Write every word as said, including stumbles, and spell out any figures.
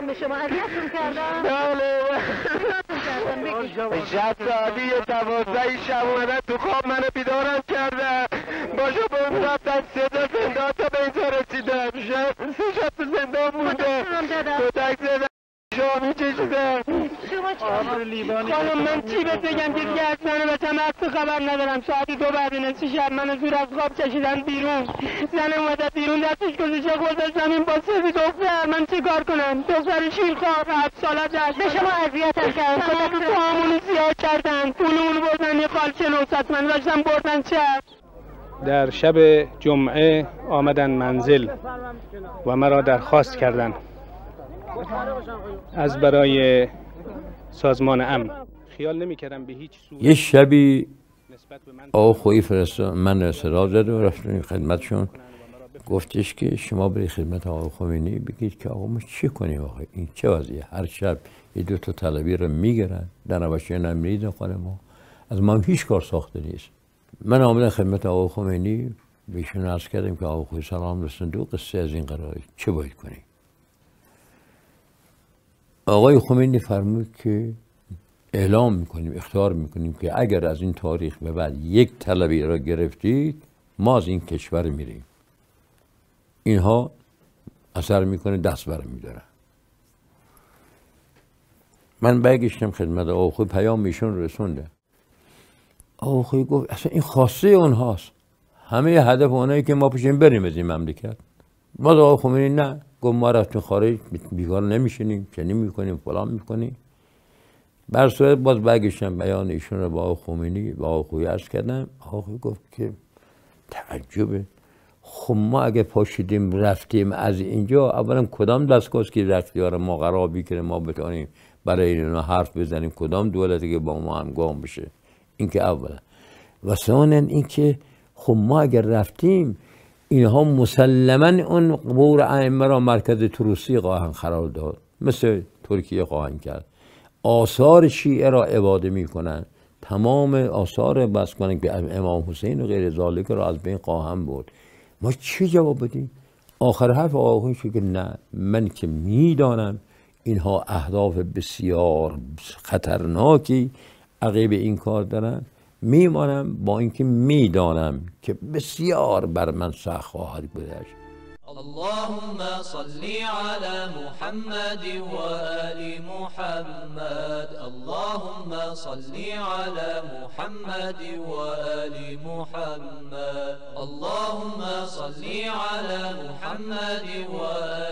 کردم به شما، اذیتتون کردم؟ بله جد ساعتی دوازده شب اومدن تو خواب منو بیدارم کردن، باشا با اون رفتن سه جا زندان تا به اینجا رسیدم، سه شب تو زندان بوده، کتک زدن، شامی کشیدن. خانم من چی بهت بگم که دیگه از منو بچم حتی خبر ندارم. ساعت دو بعد نصف شب منو زور از خواب کشیدن بیرون، زن اومده بیرون دستش گذاشته خودش زمین با سه دختر. من چه کار کنم؟ دختر شیرخوار هفت ساله داشت، به شما اذیتم کردن، خودم تو همونو زیاد کردن، اونو اونو بردن یه خالچه نوست من داشتم بردن چپ. در شب جمعه آمدن منزل و مرا درخواست کردند از برای سازمان امن. خیال نمی‌کردم به هیچ سو. یه شبی آقای خویی فرستاد من اصرار داد و رفتم خدمتشون، گفتش که شما برید خدمت آقای خمینی بگید که آقا ما چی کنیم، آقا این چه وضعیه؟ هر شب یه دو تا طلبی رو میگیرن در نوشین امنید خانم، از ما هیچ کار ساخته نیست. من آمدم خدمت آقای خمینی، بهشون عرض کردم که آقای خویی سلام رسوند، دو قصه از این قراره، چه باید کنیم؟ آقای خمینی فرمود که اعلام میکنیم، اختیار میکنیم که اگر از این تاریخ به بعد یک طلبی را گرفتید ما از این کشور میریم، اینها اثر میکنه دست برم میدارن. من برگشتم خدمت آقای خویی، پیام ایشون رسونده. آقای خویی گفت اصلا این خاصه اونهاست، همه هدف اونایی که ما پیشین بریم از این مملکت. باز آقای خمینی نه، گفت ما رفتیم خارج، بیکار نمیشینیم، چنین میکنیم، فلان میکنیم. بر صورت باز برگشتم بیان ایشون رو با آقای خمینی با آقای خویی عرض کردم. آقای خویی گفت که تعجبه، خب ما اگه پاشیدیم رفتیم از اینجا، اولا کدام دستگاهی که رفتیار ما قرار بگیره ما بتونیم برای اینا حرف بزنیم، کدام دولتی که با ما همگام بشه، اینکه اولا، و ثانیا اینکه خب ما اگر رفتیم اینها مسلما اون قبور ائمه را مرکز تروسی قاهن قرار داد، مثل ترکیه قاهن کرد، آثار شیعه را عباده می کنند، تمام آثار بس کنند که امام حسین و غیر ذالک را از بین قاهن برد. ما چی جواب بدیم؟ آخر حرف آقای خویی که نه، من که میدانم اینها اهداف بسیار خطرناکی عقیب این کار دارند، میمانم با اینکه میدانم که بسیار بر من سخت خواهد گذشت. اللهم صل على محمد وآل محمد، اللهم صل على محمد وآل محمد، اللهم صل على محمد وآل